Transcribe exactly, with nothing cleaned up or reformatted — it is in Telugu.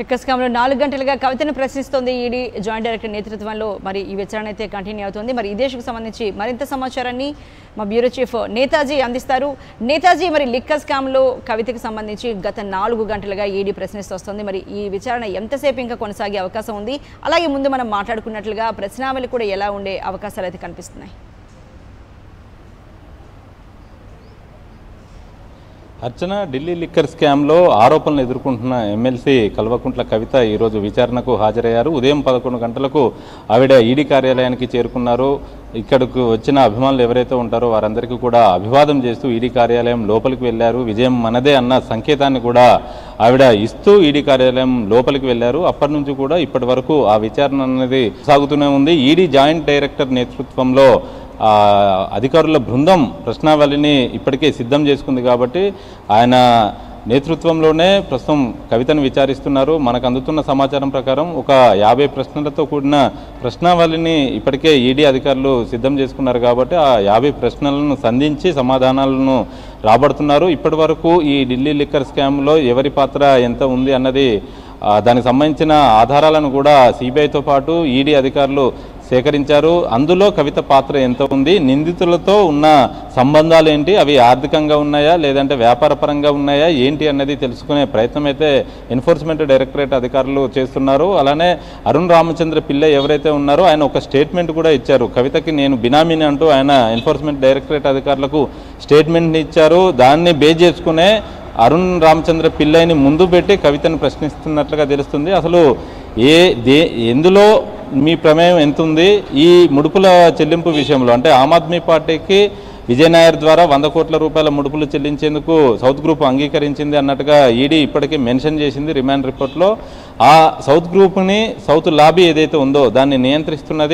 రికస్కంలో నాలుగు గంటలుగా కవితను ప్రశ్నిస్తోంది ఈడీ జాయింట్ డైరెక్టర్ నేతృత్వంలో మరి ఈ విచారణ అయితే కంటిన్యూ అవుతోంది మరి ఇదేశకు సంబంధించి మరింత సమాచారాన్ని మా బ్యూరో చీఫ్ నేతాజీ అందిస్తారు నేతాజీ మరి రికస్కంలో కవితకు సంబంధించి గత నాలుగు గంటలుగా ఈడీ ప్రశ్నిస్తోంది మరి ఈ విచారణ ఎంతసేపు ఇంకా కొనసాగే అవకాశం ఉంది అలాగే ముందు మనం మాట్లాడుకున్నట్లుగా ప్రశ్నావళి కూడా ఎలా ఉండే అవకాశాలు అయితే కనిపిస్తున్నాయి अर्चना ఢిల్లీ లిక్కర్ స్కామ్లో ఆరోపణలు ఎదుర్కొంటున్న ఎమ్మెల్సీ కల్వకుంట్ల కవిత ఈ రోజు విచారణకు హాజరయ్యారు ఉదయం పదకొండు గంటలకు ఆవిడ ఈడీ కార్యాలయానికి చేరుకున్నారు ఇక్కడకు వచ్చిన అభిమానులు ఎవరైతే ఉంటారో వారందరికీ కూడా అభివాదం చేస్తూ ఈడీ కార్యాలయం లోపలికి వెళ్ళారు విజయం మనదే అన్న సంకేతాన్ని కూడా ఆవిడ ఇస్తూ ఈడీ కార్యాలయం లోపలికి వెళ్ళారు అప్పటి నుంచి కూడా ఇప్పటి వరకు ఆ విచారణ అనేది సాగుతూనే ఉంది ఈడీ జాయింట్ డైరెక్టర్ నేతృత్వంలో అధికారుల బృందం ప్రశ్నావళిని ఇప్పటికే సిద్ధం చేసుకుంది కాబట్టి ఆయన నేతృత్వంలోనే ప్రస్తుతం కవితను విచారిస్తున్నారు మనకు అందుతున్న సమాచారం ప్రకారం ఒక యాభై ప్రశ్నలతో కూడిన ప్రశ్నావళిని ఇప్పటికే ఈడీ అధికారులు సిద్ధం చేసుకున్నారు కాబట్టి ఆ యాభై ప్రశ్నలను సంధించి సమాధానాలను రాబడుతున్నారు ఇప్పటి వరకు ఈ ఢిల్లీ లిక్కర్ స్కామ్లో ఎవరి పాత్ర ఎంత ఉంది అన్నది దానికి సంబంధించిన ఆధారాలను కూడా సిబిఐతో పాటు ఈడీ అధికారులు సేకరించారు అందులో కవిత పాత్ర ఎంత ఉంది నిందితులతో ఉన్న సంబంధాలు ఏంటి అవి ఆర్థికంగా ఉన్నాయా లేదంటే వ్యాపారపరంగా ఉన్నాయా ఏంటి అన్నది తెలుసుకునే ప్రయత్నం అయితే ఎన్ఫోర్స్మెంట్ డైరెక్టరేట్ అధికారులు చేస్తున్నారు అలానే అరుణ్ రామచంద్ర పిల్ల ఎవరైతే ఉన్నారో ఆయన ఒక స్టేట్మెంట్ కూడా ఇచ్చారు కవితకి నేను బినామీని అంటూ ఆయన ఎన్ఫోర్స్మెంట్ డైరెక్టరేట్ అధికారులకు స్టేట్మెంట్ని ఇచ్చారు దాన్ని బేస్ చేసుకునే అరుణ్ రామచంద్ర పిల్లైని ముందు పెట్టి కవితను ప్రశ్నిస్తున్నట్లుగా తెలుస్తుంది అసలు ఏ దే ఎందులో మీ ప్రమేయం ఎంత ఉంది ఈ ముడుపుల చెల్లింపు విషయంలో అంటే ఆమ్ ఆద్మీ పార్టీకి విజయ్ నాయర్ ద్వారా వంద కోట్ల రూపాయల ముడుపులు చెల్లించేందుకు సౌత్ గ్రూప్ అంగీకరించింది అన్నట్టుగా ఈడీ ఇప్పటికే మెన్షన్ చేసింది రిమాండ్ రిపోర్ట్లో ఆ సౌత్ గ్రూప్ని సౌత్ లాబీ ఏదైతే ఉందో దాన్ని నియంత్రిస్తున్నది